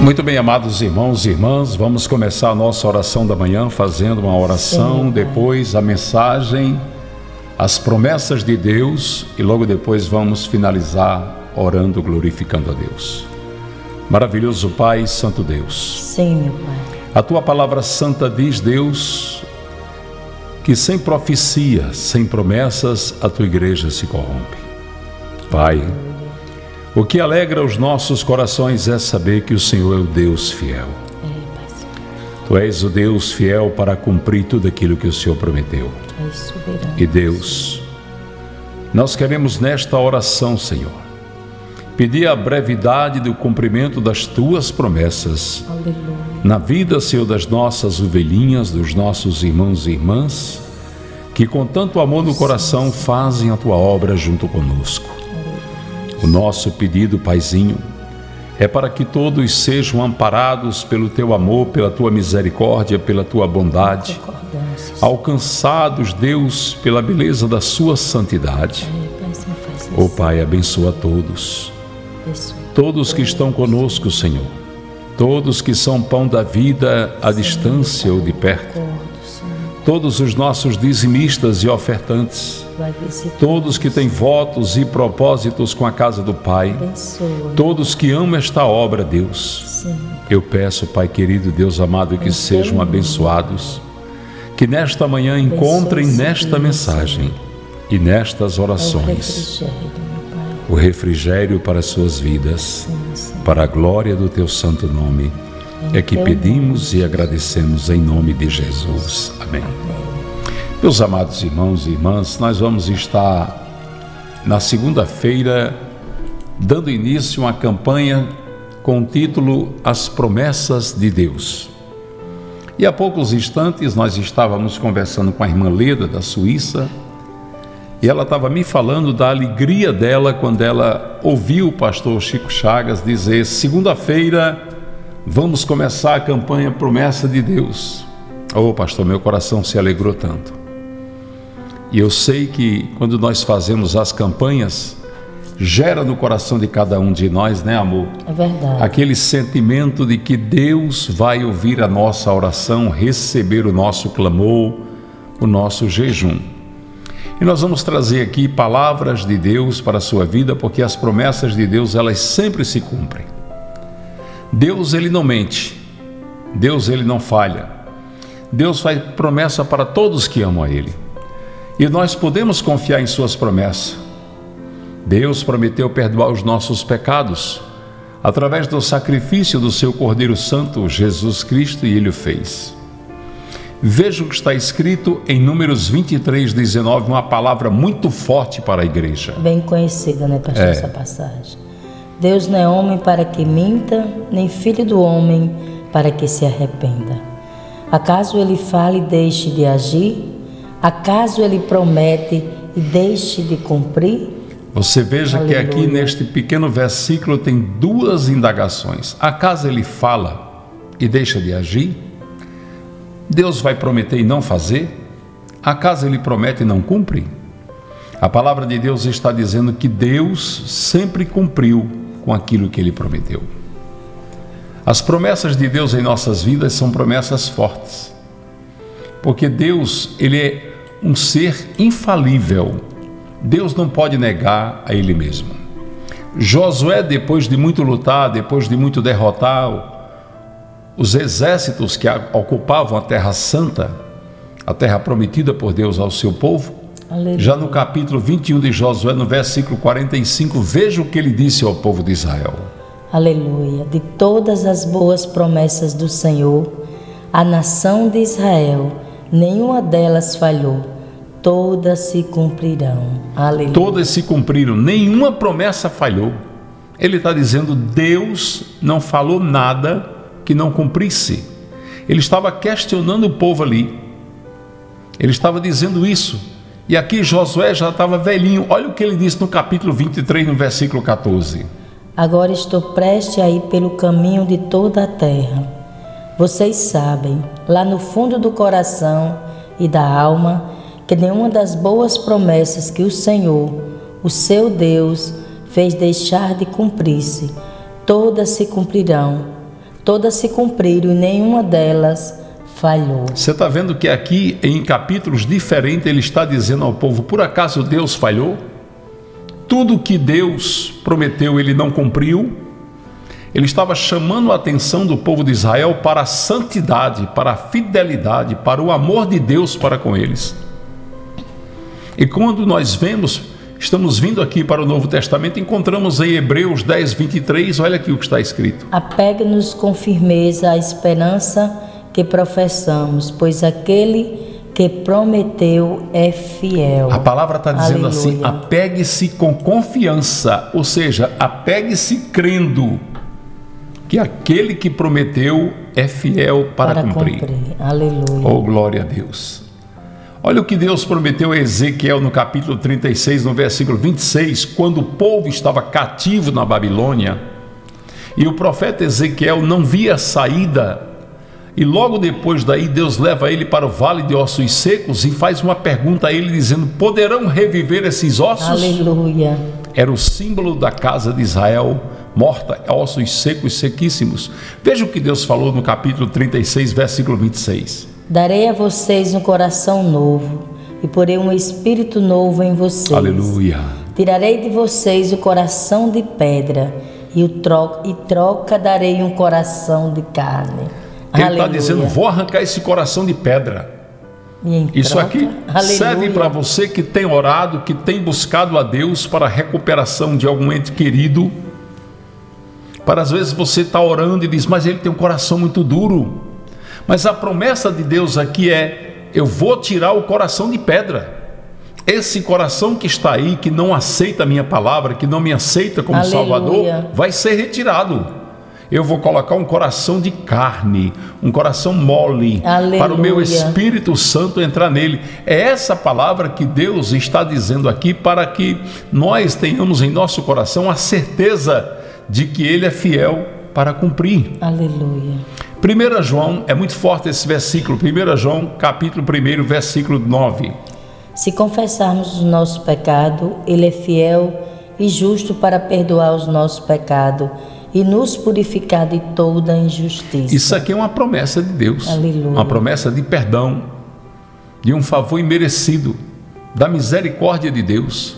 Muito bem, amados irmãos e irmãs, vamos começar a nossa oração da manhã fazendo uma oração, sim, depois a mensagem, as promessas de Deus, e logo depois vamos finalizar orando, glorificando a Deus. Maravilhoso Pai, Santo Deus. Sim, meu Pai. A Tua Palavra Santa diz, Deus, que sem profecia, sem promessas, a Tua Igreja se corrompe. Pai, o que alegra os nossos corações é saber que o Senhor é o Deus fiel. Tu és o Deus fiel para cumprir tudo aquilo que o Senhor prometeu. E Deus, nós queremos nesta oração, Senhor, pedir a brevidade do cumprimento das Tuas promessas. Aleluia. Na vida, Senhor, das nossas ovelhinhas, dos nossos irmãos e irmãs, que com tanto amor no coração fazem a Tua obra junto conosco. O nosso pedido, Paizinho, é para que todos sejam amparados pelo Teu amor, pela Tua misericórdia, pela Tua bondade, alcançados, Deus, pela beleza da Sua santidade. Ó Pai, abençoa todos, todos que estão conosco, Senhor, todos que são pão da vida à distância ou de perto, todos os nossos dizimistas e ofertantes, todos que têm votos e propósitos com a casa do Pai, todos que amam esta obra, Deus, eu peço, Pai querido, Deus amado, que sejam abençoados, que nesta manhã encontrem nesta mensagem e nestas orações o refrigério para suas vidas, para a glória do Teu santo nome. É que pedimos e agradecemos em nome de Jesus. Amém. Meus amados irmãos e irmãs, nós vamos estar na segunda-feira dando início a uma campanha com o título As Promessas de Deus. E há poucos instantes nós estávamos conversando com a irmã Leda da Suíça e ela estava me falando da alegria dela quando ela ouviu o pastor Chico Chagas dizer: segunda-feira vamos começar a campanha Promessa de Deus. Oh, pastor, meu coração se alegrou tanto. E eu sei que quando nós fazemos as campanhas, gera no coração de cada um de nós, né, amor? É verdade. Aquele sentimento de que Deus vai ouvir a nossa oração, receber o nosso clamor, o nosso jejum. E nós vamos trazer aqui palavras de Deus para a sua vida, porque as promessas de Deus, elas sempre se cumprem. Deus, Ele não mente. Deus, Ele não falha. Deus faz promessa para todos que amam a Ele. E nós podemos confiar em Suas promessas. Deus prometeu perdoar os nossos pecados através do sacrifício do Seu Cordeiro Santo, Jesus Cristo, e Ele o fez. Veja o que está escrito em Números 23, 19, uma palavra muito forte para a igreja. Bem conhecida, né, pastor, essa passagem. Deus não é homem para que minta, nem filho do homem para que se arrependa. Acaso Ele fale e deixe de agir? Acaso Ele promete e deixe de cumprir? Você veja, aleluia, que aqui neste pequeno versículo tem duas indagações. Acaso Ele fala e deixa de agir? Deus vai prometer e não fazer? Acaso Ele promete e não cumpre? A palavra de Deus está dizendo que Deus sempre cumpriu com aquilo que Ele prometeu. As promessas de Deus em nossas vidas são promessas fortes, porque Deus, Ele é um ser infalível. Deus não pode negar a Ele mesmo. Josué, depois de muito lutar, depois de muito derrotar os exércitos que ocupavam a terra santa, a terra prometida por Deus ao seu povo, já no capítulo 21 de Josué, no versículo 45, veja o que ele disse ao povo de Israel. Aleluia! De todas as boas promessas do Senhor, a nação de Israel, nenhuma delas falhou. Todas se cumprirão. Aleluia! Todas se cumpriram, nenhuma promessa falhou. Ele está dizendo, Deus não falou nada que não cumprisse. Ele estava questionando o povo ali. Ele estava dizendo isso. E aqui Josué já estava velhinho. Olha o que ele disse no capítulo 23, no versículo 14. Agora estou prestes a ir pelo caminho de toda a terra. Vocês sabem, lá no fundo do coração e da alma, que nenhuma das boas promessas que o Senhor, o seu Deus, fez deixar de cumprir-se, todas se cumprirão. todas se cumpriram e nenhuma delas falhou. Você está vendo que aqui em capítulos diferentes ele está dizendo ao povo: por acaso Deus falhou? Tudo que Deus prometeu ele não cumpriu. Ele estava chamando a atenção do povo de Israel para a santidade, para a fidelidade, para o amor de Deus para com eles. E quando nós vemos, estamos vindo aqui para o Novo Testamento, encontramos em Hebreus 10, 23, olha aqui o que está escrito: apega-nos com firmeza à esperança que professamos, pois aquele que prometeu é fiel. A palavra está dizendo assim: apegue-se com confiança, ou seja, apegue-se crendo que aquele que prometeu é fiel para cumprir. Aleluia. Oh, glória a Deus. Olha o que Deus prometeu a Ezequiel no capítulo 36, no versículo 26, quando o povo estava cativo na Babilônia, e o profeta Ezequiel não via saída, e logo depois daí Deus leva ele para o vale de ossos secos e faz uma pergunta a ele dizendo: poderão reviver esses ossos? Aleluia. Era o símbolo da casa de Israel morta, ossos secos, sequíssimos. Veja o que Deus falou no capítulo 36, versículo 26: darei a vocês um coração novo e porei um espírito novo em vocês. Aleluia. Tirarei de vocês o coração de pedra e troca darei um coração de carne. Ele está dizendo: vou arrancar esse coração de pedra. Isso aqui serve para você que tem orado, que tem buscado a Deus para a recuperação de algum ente querido. Para às vezes você está orando e diz: mas ele tem um coração muito duro. Mas a promessa de Deus aqui é: eu vou tirar o coração de pedra. Esse coração que está aí, que não aceita a minha palavra, que não me aceita como Salvador, vai ser retirado. Eu vou colocar um coração de carne, um coração mole, para o meu Espírito Santo entrar nele. É essa palavra que Deus está dizendo aqui, para que nós tenhamos em nosso coração a certeza de que ele é fiel para cumprir. Aleluia. 1 João, é muito forte esse versículo, 1 João, capítulo 1, versículo 9. Se confessarmos o nosso pecado, ele é fiel e justo para perdoar os nossos pecados e nos purificar de toda injustiça. Isso aqui é uma promessa de Deus. Aleluia. Uma promessa de perdão, de um favor imerecido, da misericórdia de Deus.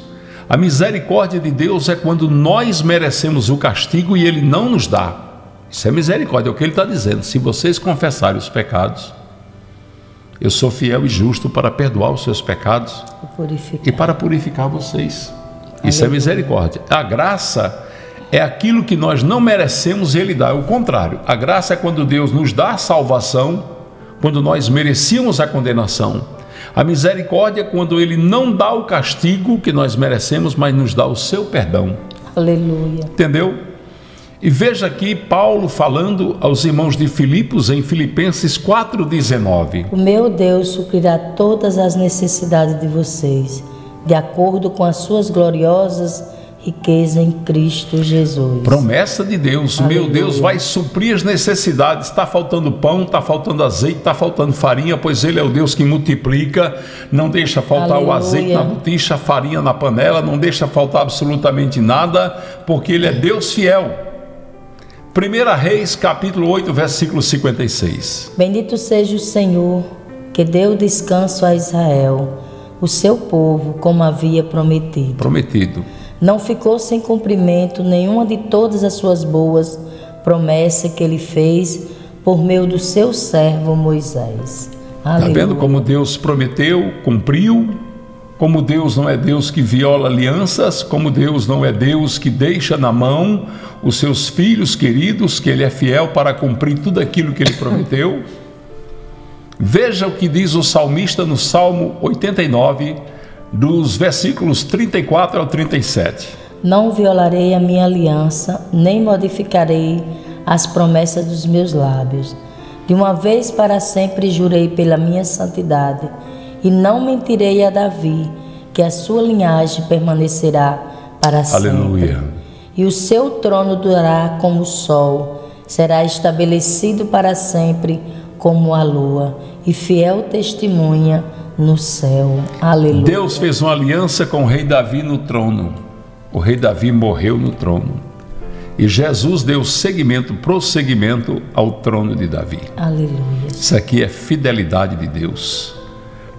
A misericórdia de Deus é quando nós merecemos o castigo e ele não nos dá. Isso é misericórdia, é o que ele está dizendo: se vocês confessarem os pecados, eu sou fiel e justo para perdoar os seus pecados e para purificar vocês. Isso é misericórdia. A graça é aquilo que nós não merecemos e ele dá. É o contrário. A graça é quando Deus nos dá a salvação, quando nós merecíamos a condenação. A misericórdia é quando ele não dá o castigo que nós merecemos, mas nos dá o seu perdão. Aleluia. Entendeu? E veja aqui Paulo falando aos irmãos de Filipos em Filipenses 4,19: o meu Deus suprirá todas as necessidades de vocês, de acordo com as suas gloriosas riqueza em Cristo Jesus. Promessa de Deus. Aleluia. Meu Deus vai suprir as necessidades. Está faltando pão, está faltando azeite, está faltando farinha, pois ele é o Deus que multiplica, não deixa faltar o azeite na botija, a farinha na panela, não deixa faltar absolutamente nada, porque ele é Deus fiel. 1 Reis capítulo 8, versículo 56: bendito seja o Senhor, que deu descanso a Israel, o seu povo, como havia prometido. Não ficou sem cumprimento nenhuma de todas as suas boas promessas que ele fez por meio do seu servo Moisés. Está vendo como Deus prometeu, cumpriu? Como Deus não é Deus que viola alianças, como Deus não é Deus que deixa na mão os seus filhos queridos, que ele é fiel para cumprir tudo aquilo que ele prometeu. Veja o que diz o salmista no Salmo 89, dos versículos 34 ao 37. Não violarei a minha aliança, nem modificarei as promessas dos meus lábios. De uma vez para sempre jurei pela minha santidade, e não mentirei a Davi, que a sua linhagem permanecerá para sempre. Aleluia. E o seu trono durará como o sol, será estabelecido para sempre como a lua, e fiel testemunha no céu. Aleluia. Deus fez uma aliança com o rei Davi no trono. O rei Davi morreu no trono. E Jesus deu prosseguimento ao trono de Davi. Aleluia. Isso aqui é fidelidade de Deus.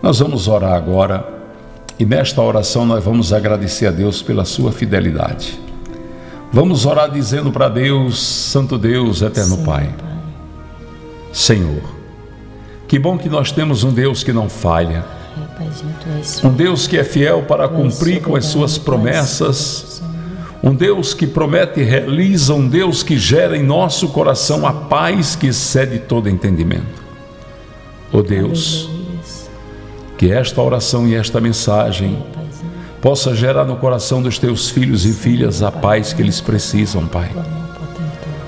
Nós vamos orar agora, e nesta oração nós vamos agradecer a Deus pela sua fidelidade. Vamos orar dizendo para Deus: Santo Deus, Eterno Pai, Senhor, que bom que nós temos um Deus que não falha, um Deus que é fiel para cumprir com as suas promessas, um Deus que promete e realiza, um Deus que gera em nosso coração a paz que excede todo entendimento. Ó Deus, que esta oração e esta mensagem possa gerar no coração dos teus filhos e filhas a paz que eles precisam, Pai,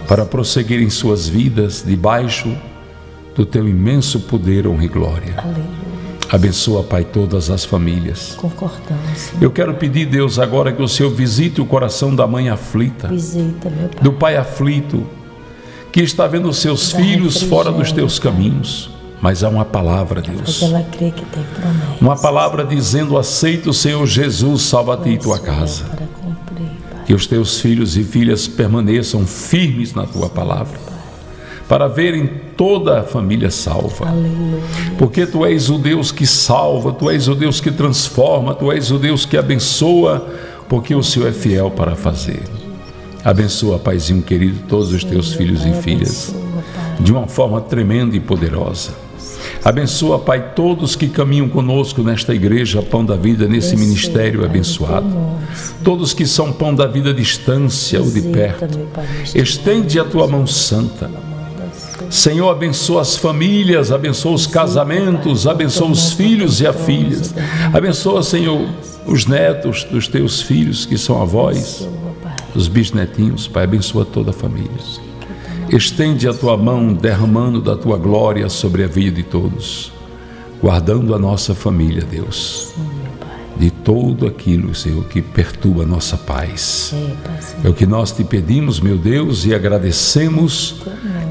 para prosseguir em suas vidas debaixo do teu imenso poder, honra e glória. Abençoa, Pai, todas as famílias. Concordamos. Eu quero pedir, Deus, agora que o Senhor visite o coração da mãe aflita, visita, meu Pai, do pai aflito, que está vendo os seus filhos fora dos teus caminhos. Mas há uma palavra, Deus, ela crê que tem promessa. Uma palavra dizendo: aceita o Senhor Jesus, salva-te e tua casa. Que os teus filhos e filhas permaneçam firmes na tua palavra, para verem toda a família salva. Aleluia. Porque tu és o Deus que salva, tu és o Deus que transforma, tu és o Deus que abençoa, porque o Senhor é fiel para fazer. Abençoa, Paizinho querido, todos os teus filhos e filhas de uma forma tremenda e poderosa. Abençoa, Pai, todos que caminham conosco nesta igreja Pão da Vida, nesse ministério abençoado, todos que são Pão da Vida à distância ou de perto. Estende a tua mão santa, Senhor. Abençoa as famílias, abençoa os casamentos, abençoa os filhos e as filhas, abençoa, Senhor, os netos dos teus filhos que são avós, os bisnetinhos, Pai. Abençoa toda a família. Estende a tua mão, derramando da tua glória sobre a vida de todos, guardando a nossa família, Deus, de todo aquilo, Senhor, que perturba a nossa paz. É o que nós te pedimos, meu Deus, e agradecemos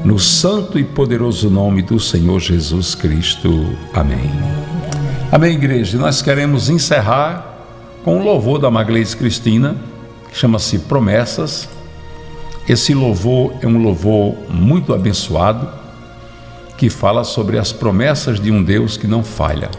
no santo e poderoso nome do Senhor Jesus Cristo. Amém. Amém, igreja. Nós queremos encerrar com o louvor da Magalhães Cristina, que chama-se Promessas. Esse louvor é um louvor muito abençoado, que fala sobre as promessas de um Deus que não falha.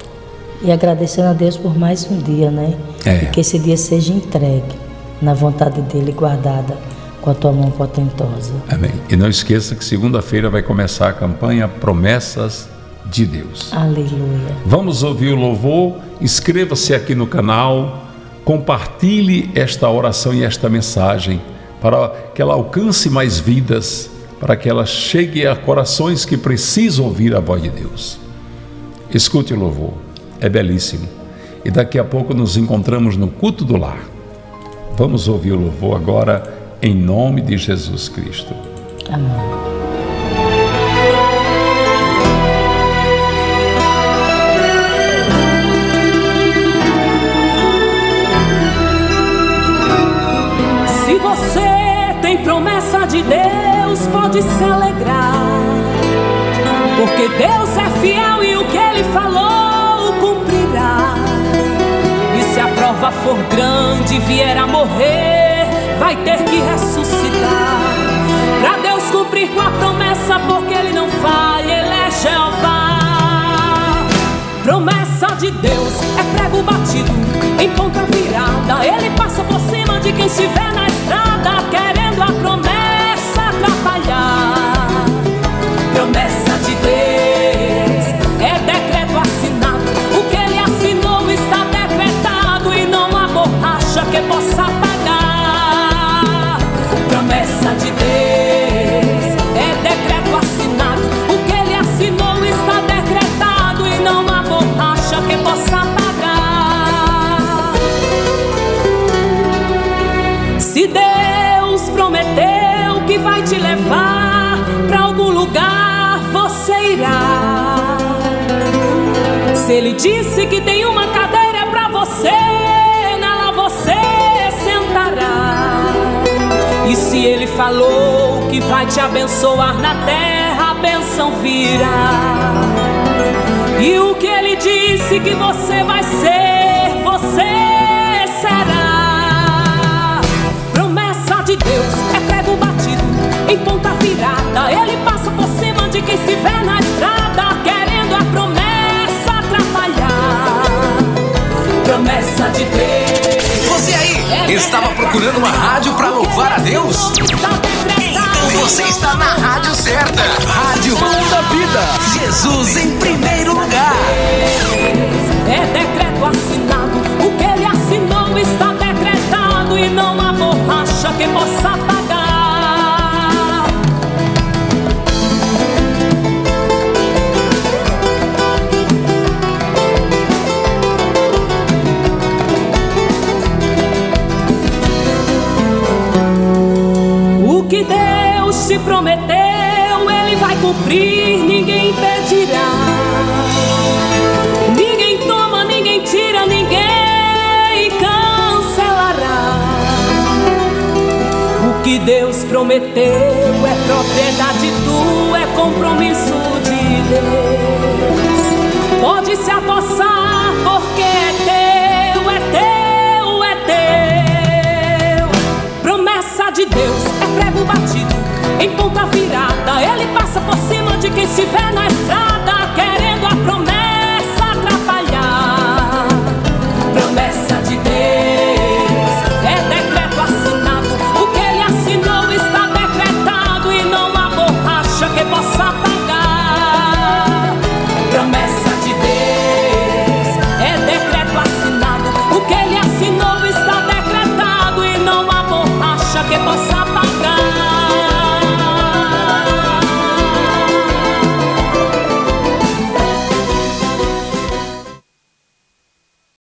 E agradecendo a Deus por mais um dia, né? E que esse dia seja entregue na vontade dele, guardada com a tua mão potentosa. Amém. E não esqueça que segunda-feira vai começar a campanha Promessas de Deus. Aleluia. Vamos ouvir o louvor. Inscreva-se aqui no canal, compartilhe esta oração e esta mensagem, para que ela alcance mais vidas, para que ela chegue a corações que precisam ouvir a voz de Deus. Escute o louvor, é belíssimo. E daqui a pouco nos encontramos no culto do lar. Vamos ouvir o louvor agora, em nome de Jesus Cristo. Amém. De Deus pode se alegrar, porque Deus é fiel e o que Ele falou cumprirá. E se a prova for grande, vier a morrer, vai ter que ressuscitar. Pra Deus cumprir com a promessa, porque Ele não falha, Ele é Jeová. Promessa de Deus é prego batido em ponta virada, Ele passa por cima de quem estiver na estrada querendo a promessa atrapalhar. Promessa de Deus é decreto assinado, o que Ele assinou está decretado e não há borracha que possa apagar. Promessa de Deus é decreto assinado, o que Ele assinou está decretado e não há borracha que possa apagar. Se Deus prometeu que vai te levar pra algum lugar, você irá. Se Ele disse que tem uma cadeira pra você, nela você sentará. E se Ele falou que vai te abençoar na terra, a bênção virá. E o que Ele disse que você vai ser, você será. Promessa de Deus é prego batido Estava procurando uma rádio para louvar a Deus? Então você está na rádio certa. Rádio Pão da Vida. Jesus em primeiro lugar. É decreto assinado. O que ele assinou está decretado e não há borracha que possa apagar. Que Deus se prometeu, Ele vai cumprir, ninguém impedirá. Ninguém toma, ninguém tira, ninguém cancelará. O que Deus prometeu é propriedade tua, é compromisso de Deus. Pode se apossar, porque é teu, é teu, é teu. Promessa de Deus. Prego batido, em ponta virada, ele passa por cima de quem estiver na estrada, querendo a promessa atrapalhar. Promessa de Deus, é decreto assinado. O que ele assinou está decretado e não há borracha que possa apagar. Promessa de Deus, é decreto assinado. O que ele assinou está decretado e não há borracha que possa apagar.